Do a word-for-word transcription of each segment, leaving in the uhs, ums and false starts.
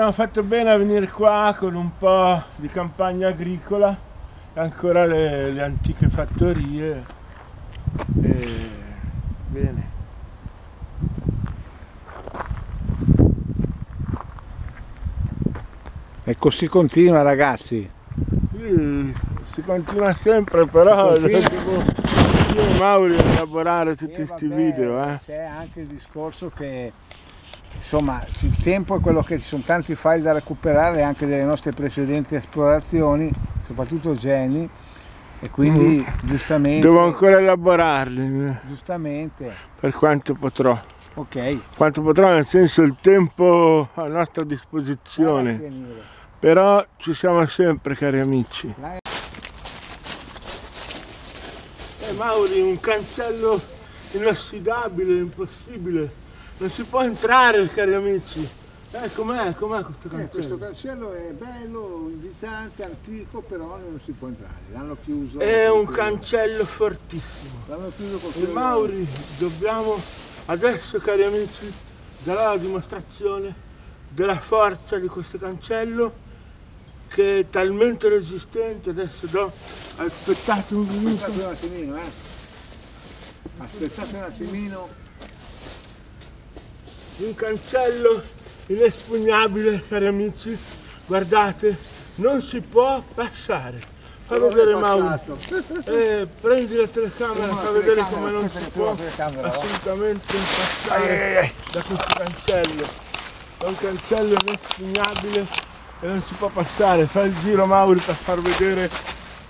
abbiamo fatto bene a venire qua con un po' di campagna agricola, ancora le, le antiche fattorie. E... bene. E così continua, ragazzi. Sì, si continua sempre, però io e Mauro elaborare tutti questi eh, video. Eh. C'è anche il discorso che insomma il tempo è quello che ci sono tanti file da recuperare anche delle nostre precedenti esplorazioni, soprattutto Jenny, e quindi mm. giustamente devo ancora elaborarli. Giustamente. Per quanto potrò. Ok. Quanto potrò, nel senso il tempo a nostra disposizione. Però ci siamo sempre, cari amici. Eh, Mauri, un cancello inossidabile, impossibile. Non si può entrare, cari amici. Eh, com'è, com'è questo cancello? Eh, questo cancello è bello, invitante, antico, però non si può entrare. L'hanno chiuso. È un cancello fortissimo. L'hanno chiuso con quello. E Mauri, dobbiamo adesso, cari amici, dare la dimostrazione della forza di questo cancello, che è talmente resistente. Adesso do, aspettate un minuto, aspettate un attimino, eh. aspettate un attimino, un cancello inespugnabile, cari amici, guardate, non si può passare. Fa vedere Mauro, eh, prendi la telecamera, sì, fa vedere come non si può assolutamente passare ai, da questo cancello, è un cancello inespugnabile. E non si può passare, fa il giro Mauri per far vedere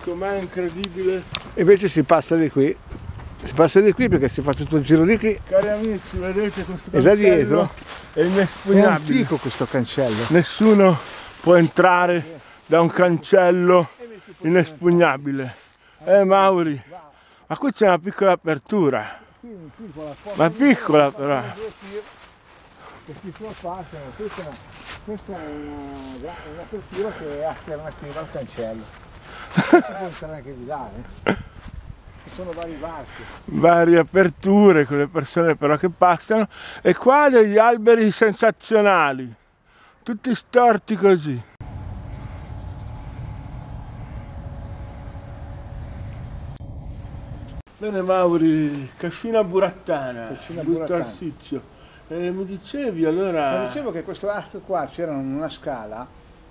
com'è incredibile. Invece si passa di qui, si passa di qui perché si fa tutto il giro di qui. Cari amici, vedete questo cancello? E da dietro è inespugnabile. È antico questo cancello. Nessuno può entrare da un cancello inespugnabile. Eh Mauri, ma qui c'è una piccola apertura. Ma piccola però. Ci sono passano, questa, questa è una, una apertura che è alternativa al cancello. Non si può entrare anche di là, eh. Ci sono vari varchi. Varie aperture con le persone però che passano, e qua degli alberi sensazionali, tutti storti così. Bene Mauri, Cascina Burattana, Busto Arsizio. Eh, mi dicevi allora... Mi dicevo che questo arco qua c'era una scala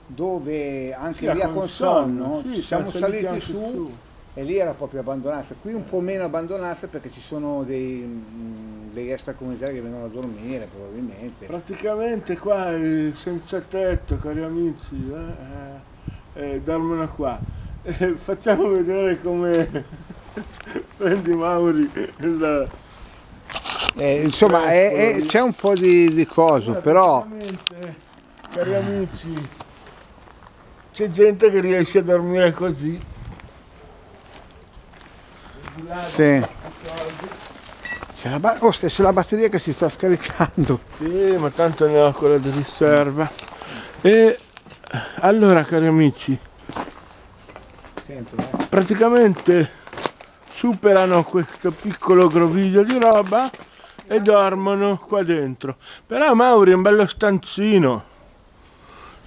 dove anche sì, via Consonno sì, ci siamo saliti su, su e lì era proprio abbandonata. Qui un po' meno abbandonata perché ci sono dei, dei extracomunitari che vengono a dormire probabilmente. Praticamente qua è senza tetto, cari amici, eh, eh, dormono qua. Eh, facciamo vedere come prendi Mauri il... Eh, insomma c'è un po' di, di coso, allora, però cari amici c'è gente che riesce a dormire così sì. la oh, c'è la batteria che si sta scaricando sì, ma tanto ne ho quella di riserva. E allora cari amici Sento, eh. praticamente superano questo piccolo groviglio di roba e dormono qua dentro. Però Mauri è un bello stanzino,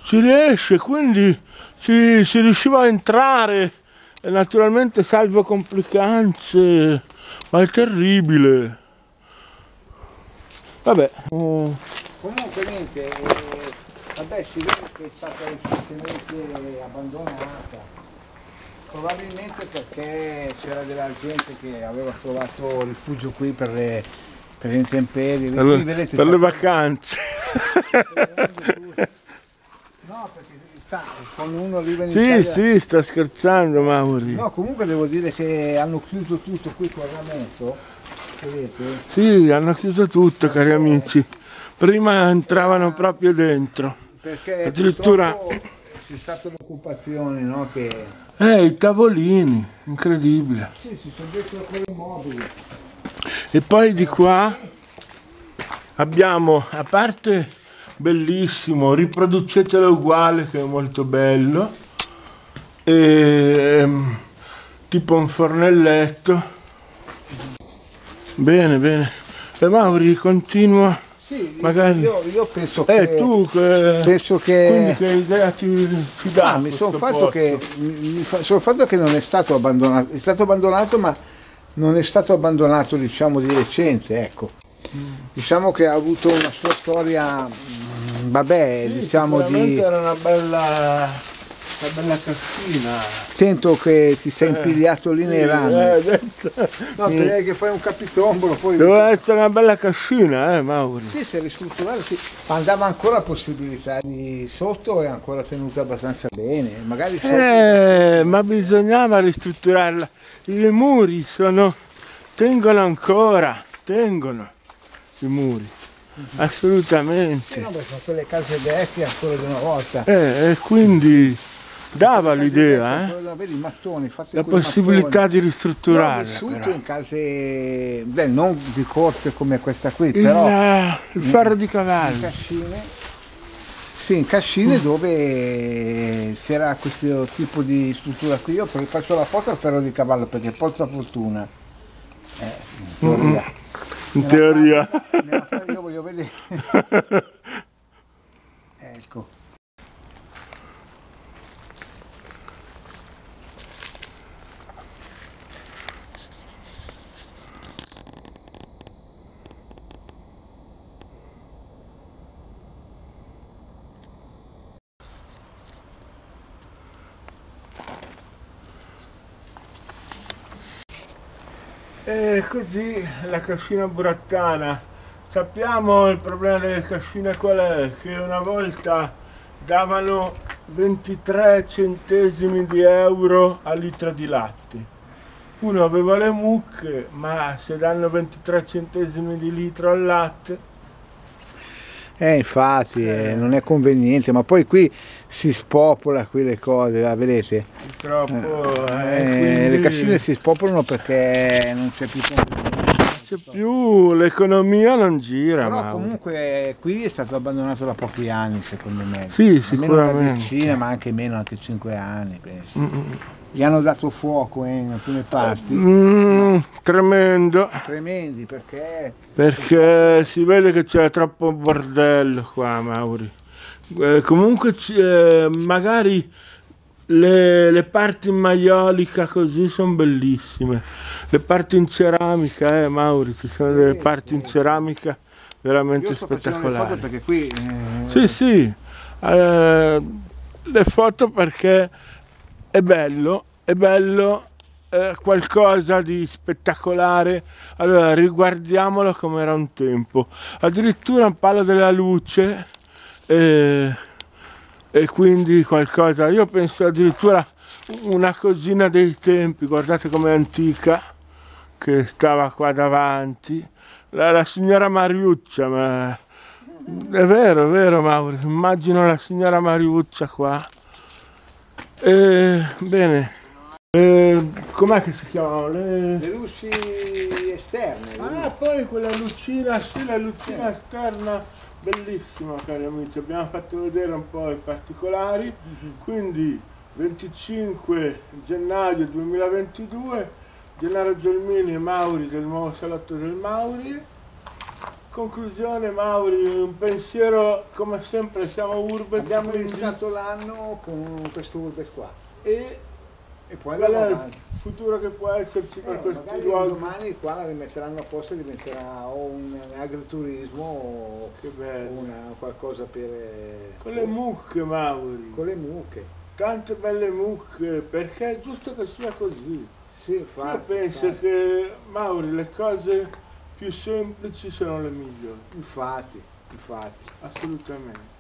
si riesce, quindi si, si riusciva a entrare, e naturalmente salvo complicanze, ma è terribile. Vabbè, oh. Comunque niente, eh, vabbè, si vede che è stata recentemente abbandonata, probabilmente perché c'era della gente che aveva trovato rifugio qui per le per le intemperie, per, qui, vedete, per le vacanze. No, perché sta, con uno arriva in Italia... Sì, sì, sta scherzando Mauri. No, comunque devo dire che hanno chiuso tutto qui con il rametto, vedete? Sì, hanno chiuso tutto, perché... cari amici. Prima entravano proprio dentro. Perché addirittura c'è stata l'occupazione, no? Che... Eh, i tavolini, incredibile. Sì, si sono dentro con i mobili. E poi di qua abbiamo, a parte bellissimo, riproducetelo uguale che è molto bello, e, tipo un fornelletto. Bene, bene. E Mauri continua Sì, magari. Io, io penso che... Eh, tu che... Penso che... Quindi che idea ti, ti dà? Ah, mi sono fatto che, mi fa, sono fatto che non è stato abbandonato, è stato abbandonato ma non è stato abbandonato, diciamo, di recente, ecco. Mm. Diciamo che ha avuto una sua storia, vabbè, sì, diciamo di... era una bella... una bella cascina. Sento che ti sei impigliato eh, lì nei rami. Eh, no, eh. direi che fai un capitombolo. Poi doveva vi... essere una bella cascina, eh, Mauro. Sì, si è ristrutturata, sì. Andava ancora la possibilità di sotto, è ancora tenuta abbastanza bene. Magari sotto... eh, ma bisognava ristrutturarla. I muri sono... tengono ancora, tengono i muri. Mm-hmm. Assolutamente. Sì, no, perché sono quelle case vecchie ancora di una volta. Eh, e quindi... dava l'idea, eh? La possibilità mattoni. Di ristrutturare. Ho vissuto in case, beh, non di corte come questa qui, il, però il ferro di cavallo. In cascine, sì, in cascine mm. dove c'era questo tipo di struttura qui. Io faccio la foto al ferro di cavallo perché porta fortuna. Eh, in teoria. In teoria. Nella parte, io voglio vedere. Ecco. E così la Cascina Burattana. Sappiamo il problema delle cascine qual è? Che una volta davano ventitré centesimi di euro al litro di latte. Uno aveva le mucche, ma se danno ventitré centesimi di litro al latte... Eh, infatti, eh. non è conveniente, ma poi qui si spopola qui le cose, la vedete? Purtroppo... Eh, eh, quindi... Le cascine si spopolano perché non c'è più... c'è più, l'economia non gira. Però ma... comunque qui è stato abbandonato da pochi anni, secondo me. Sì, sicuramente. Meno da vicina, ma anche meno, anche cinque anni, penso. Mm -mm. Gli hanno dato fuoco eh, in alcune parti. Mm, tremendo. Tremendi, perché? Perché si vede che c'è troppo bordello qua, Mauri. Eh, comunque eh, magari le, le parti in maiolica così sono bellissime. Le parti in ceramica, eh Mauri, ci sono delle parti in ceramica veramente spettacolari. Le foto perché qui... Eh... Sì, sì. Eh, le foto perché... È bello, è bello, eh, qualcosa di spettacolare. Allora riguardiamolo come era un tempo. Addirittura un palo della luce eh, e quindi qualcosa. Io penso addirittura una cosina dei tempi. Guardate com'è antica che stava qua davanti. La, la signora Mariuccia, ma è vero, è vero Mauro. Immagino la signora Mariuccia qua. Eh, bene, eh, com'è che si chiamano? Le... le luci esterne. Ah, eh. poi quella lucina, sì, la lucina esterna, bellissima cari amici, abbiamo fatto vedere un po' i particolari, mm-hmm. Quindi venticinque gennaio duemilaventidue, Gennaro Gelmini e Mauri del nuovo salotto del Mauri. Conclusione Mauri, un pensiero come sempre, siamo Urbet. Abbiamo iniziato l'anno con questo Urbet qua. E, e poi qual è il futuro che può esserci eh, per questi luoghi? Domani qua la rimetteranno a posto e diventerà o un agriturismo o che bello. Una, qualcosa per... Con le mucche Mauri. Con le mucche. Tante belle mucche, perché è giusto che sia così. Sì, infatti. Io penso infatti. Che Mauri le cose... più semplici sono le migliori. Infatti, infatti. Assolutamente.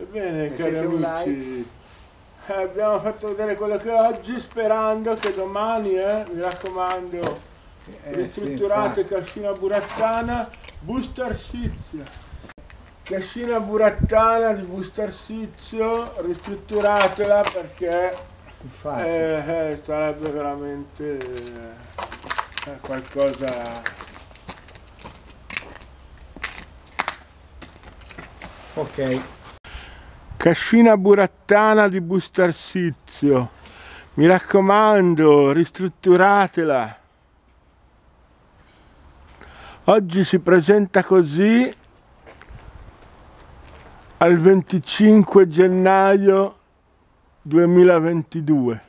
Ebbene, cari amici, eh, abbiamo fatto vedere quello che è oggi, sperando che domani, eh, mi raccomando, eh, ristrutturate sì, Cascina Burattana, Busto Arsizio. Cascina Burattana di Busto Arsizio, ristrutturatela perché eh, eh, sarebbe veramente... Eh, qualcosa ok. Cascina Burattana di Busto Arsizio, mi raccomando, ristrutturatela. Oggi si presenta così al venticinque gennaio duemilaventidue.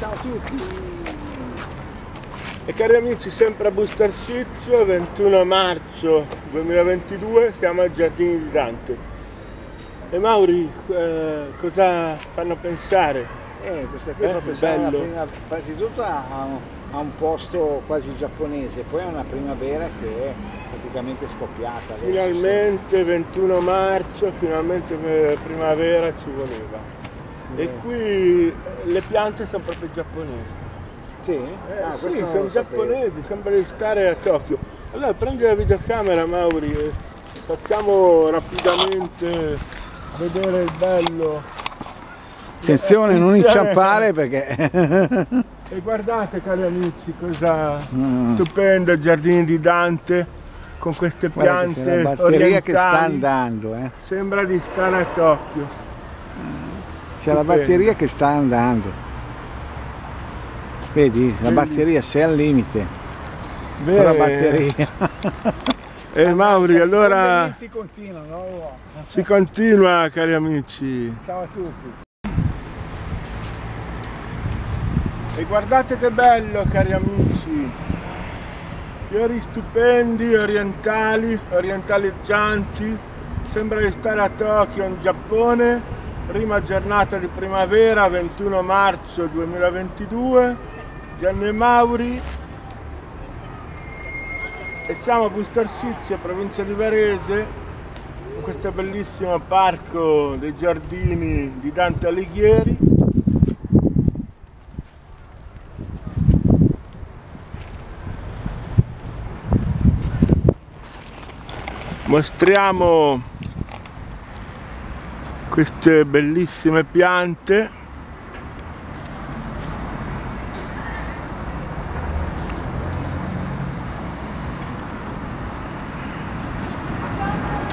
Ciao a tutti! E cari amici, sempre a Busto Arsizio, ventuno marzo duemilaventidue, siamo al Giardini di Dante. E Mauri, eh, cosa fanno pensare? Eh, questa qui eh, fa pensare prima, innanzitutto a, a un posto quasi giapponese, poi a una primavera che è praticamente scoppiata. Finalmente, adesso. ventuno marzo, finalmente primavera ci voleva. Eh. E qui le piante sono proprio giapponesi. Sì, eh, ah, sì sono giapponesi, sembra di stare a Tokyo. Allora prendi la videocamera, Mauri, e facciamo rapidamente vedere il bello. Attenzione, eh, non inciampare perché... E guardate, cari amici, cosa mm. stupendo il Giardini di Dante con queste piante orientali che sta andando. Eh. Sembra di stare a Tokyo. C'è la batteria che sta andando. Vedi, la batteria sei al limite. Beh, la batteria. E eh, Mauri, allora continua, no? Si continua, cari amici. Ciao a tutti. E guardate che bello, cari amici. Fiori stupendi, orientali, orientaleggianti. Sembra di stare a Tokyo, in Giappone. Prima giornata di primavera, ventuno marzo duemilaventidue. Gianni e Mauri, e siamo a Busto Arsizio, provincia di Varese, in questo bellissimo parco dei Giardini di Dante Alighieri. Mostriamo queste bellissime piante.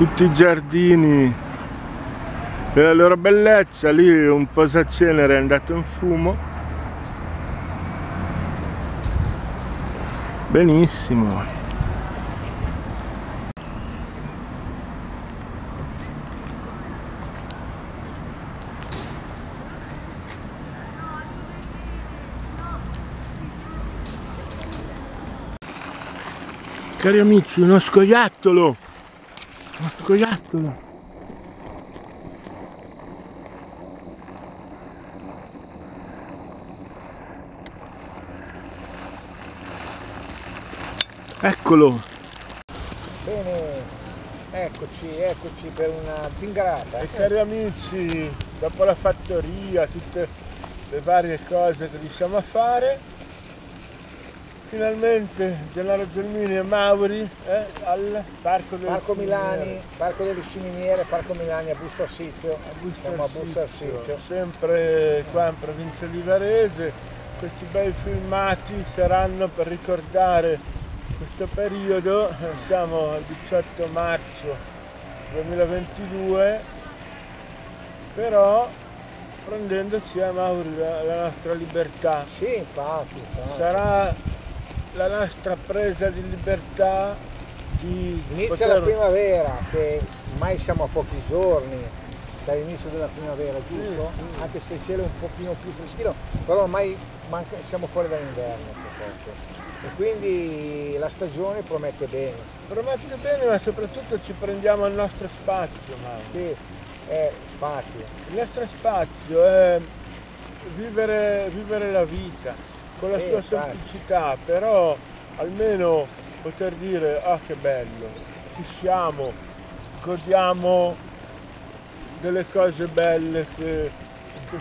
Tutti i giardini della loro bellezza, lì un posacenere è andato in fumo. Benissimo. Cari amici, uno scoiattolo! Uno scoiattolo. Eccolo. Bene, eccoci, eccoci per una zingarata. E cari amici, dopo la fattoria, tutte le varie cose che riusciamo a fare, finalmente Gennaro Gelmini e Mauri eh, al Parco delle Parco Milani, Ciminiere. Parco delle Ciminiere, Parco Milani a Busto Arsizio, a Busto siamo Arsizio, a Busto Arsizio. Sempre qua in provincia di Varese. Questi bei filmati saranno per ricordare questo periodo. Siamo al diciotto marzo duemilaventidue, però prendendoci a Mauri la, la nostra libertà. Sì, infatti, infatti. Sarà la nostra presa di libertà di inizia poter... la primavera, che ormai siamo a pochi giorni dall'inizio della primavera, giusto? Sì, sì. Anche se il cielo è un pochino più freschino, però ormai manca... siamo fuori dall'inverno, e quindi la stagione promette bene. Promette bene, ma soprattutto ci prendiamo il nostro spazio, Mauro. Sì, è spazio. Il nostro spazio è vivere, vivere la vita. Con la eh, sua semplicità, però almeno poter dire, ah, che bello, ci siamo, godiamo delle cose belle che, che,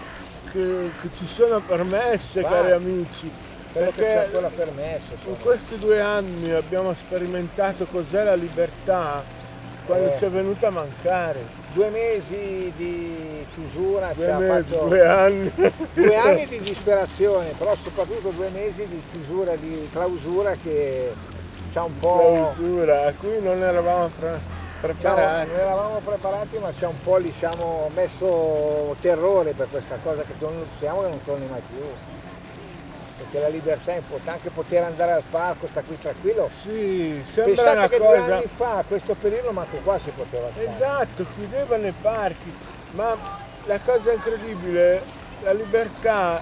che, che ci sono permesse, vai, cari amici. Perché che c'è ancora permesso. Cioè. In questi due anni abbiamo sperimentato cos'è la libertà quando eh. ci è venuta a mancare. Due mesi di chiusura, due, ci mesi, ha fatto due, anni. due anni di disperazione, però soprattutto due mesi di chiusura, di clausura che ci ha un po'... Clausura, a cui non eravamo preparati. Siamo, eravamo preparati, ma c'è un po' lì, siamo messo terrore per questa cosa che non siamo che non torni mai più. Perché la libertà è importante, anche poter andare al parco, sta qui tranquillo. Sì, sembra una che cosa... due anni fa, a questo periodo, manco qua si poteva stare. Esatto, chiudevano i parchi, ma la cosa incredibile, la libertà,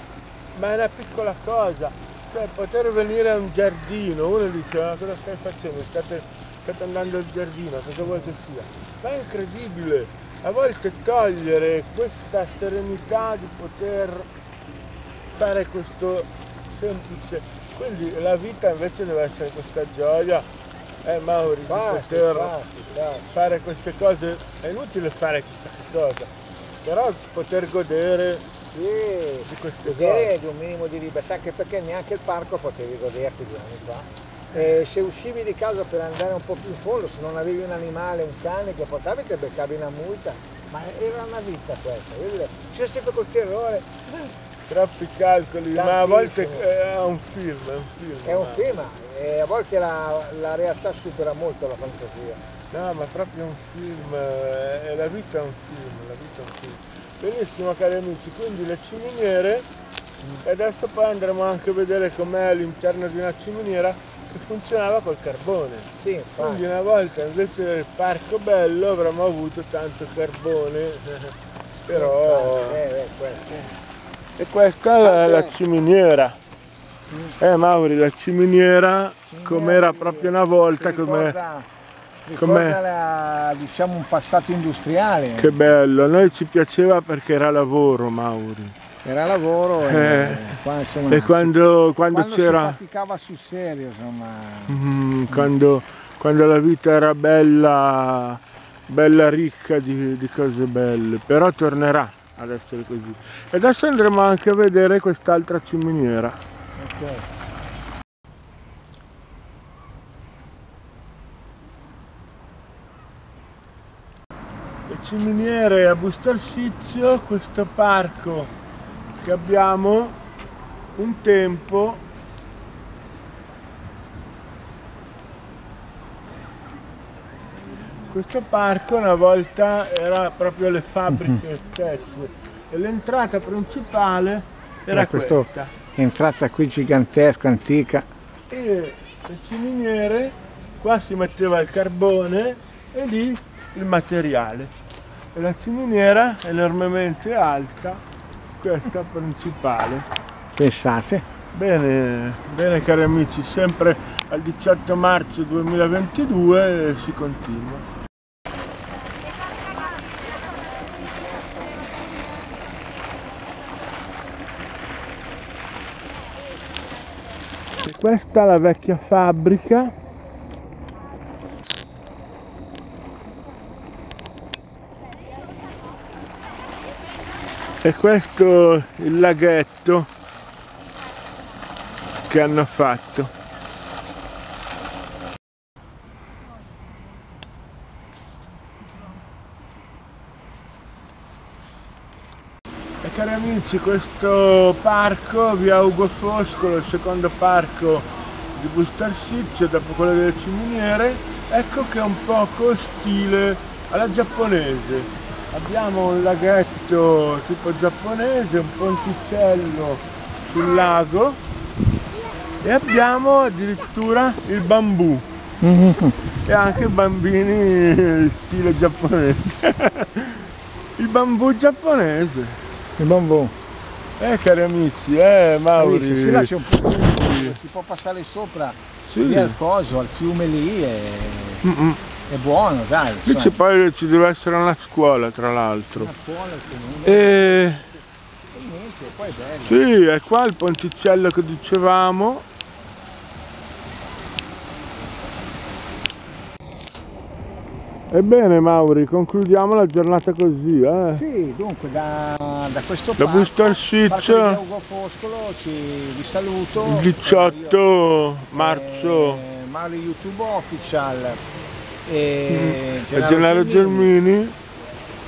ma è una piccola cosa. Cioè, poter venire a un giardino, uno dice, ma cosa stai facendo? State, state andando al giardino, cosa vuoi che sia? Ma è incredibile, a volte togliere questa serenità di poter fare questo... semplice, quindi la vita invece deve essere questa gioia, eh Mauri, fatti, di poter fatti, fatti. fare queste cose, è inutile fare questa cosa, però poter godere sì, di queste cose. Di un minimo di libertà, anche perché neanche il parco potevi goderti due anni fa. E se uscivi di casa per andare un po' più in fondo, se non avevi un animale, un cane che portavi, che beccavi una multa, ma era una vita questa, c'è sempre quel terrore. Troppi calcoli, ma a volte è un film, è un film. È un ma... film, e a volte la, la realtà supera molto la fantasia. No, ma proprio un film, è, la vita è un film, la vita è un film. Benissimo cari amici, quindi le ciminiere, mm. e adesso poi andremo anche a vedere com'è l'interno di una ciminiera che funzionava col carbone. Sì, quindi una volta invece del parco bello avremmo avuto tanto carbone, però... Eh, beh, questo. E questa è la ciminiera, eh Mauri, la ciminiera com'era proprio una volta, come era, diciamo, un passato industriale. Che bello, a noi ci piaceva perché era lavoro, Mauri. Era lavoro e, eh, qua, insomma, e quando, quando, quando c'era... si praticava sul serio, insomma. Mm, quando, quando la vita era bella, bella ricca di, di cose belle, però tornerà ad essere così. E adesso andremo anche a vedere quest'altra ciminiera. Okay. Le ciminiere a Busto Arsizio, questo parco che abbiamo un tempo Questo parco una volta era proprio le fabbriche stesse e l'entrata principale era, era questa. Entrata qui gigantesca, antica. E le ciminiere, qua si metteva il carbone e lì il materiale. E la ciminiera enormemente alta, questa principale. Pensate. Bene, bene cari amici, sempre al diciotto marzo duemilaventidue si continua. Questa è la vecchia fabbrica. E questo è il laghetto che hanno fatto. E cari amici, questo parco, via Ugo Foscolo, il secondo parco di Busto Arsizio dopo quello delle ciminiere, ecco che è un poco stile alla giapponese. Abbiamo un laghetto tipo giapponese, un ponticello sul lago e abbiamo addirittura il bambù e anche bambini stile giapponese. Il bambù giapponese. Il bambù. Eh cari amici, eh Mauri. Amici, si lascia un po' di... si può passare sopra, sì. Lì al coso, al fiume lì, è, mm -mm. è buono, dai. Invece poi ci deve essere una scuola, tra l'altro. Una scuola che e... e niente, poi è bello. Sì, è qua il ponticello che dicevamo. Ebbene Mauri, concludiamo la giornata così, eh? Sì, dunque da, da questo da parco, Busto Arsizio, Ugo Foscolo, ci, vi saluto. Il diciotto marzo. Eh, Mauri YouTube Official e mm. Gennaro Gelmini.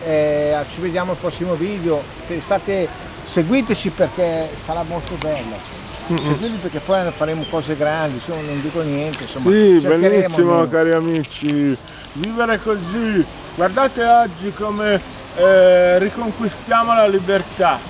Eh, ci vediamo al prossimo video, state, seguiteci perché sarà molto bello. seguiteli, perché poi faremo cose grandi, insomma, non dico niente, insomma. Sì, bellissimo, almeno. Cari amici, vivere così, guardate oggi come eh, riconquistiamo la libertà.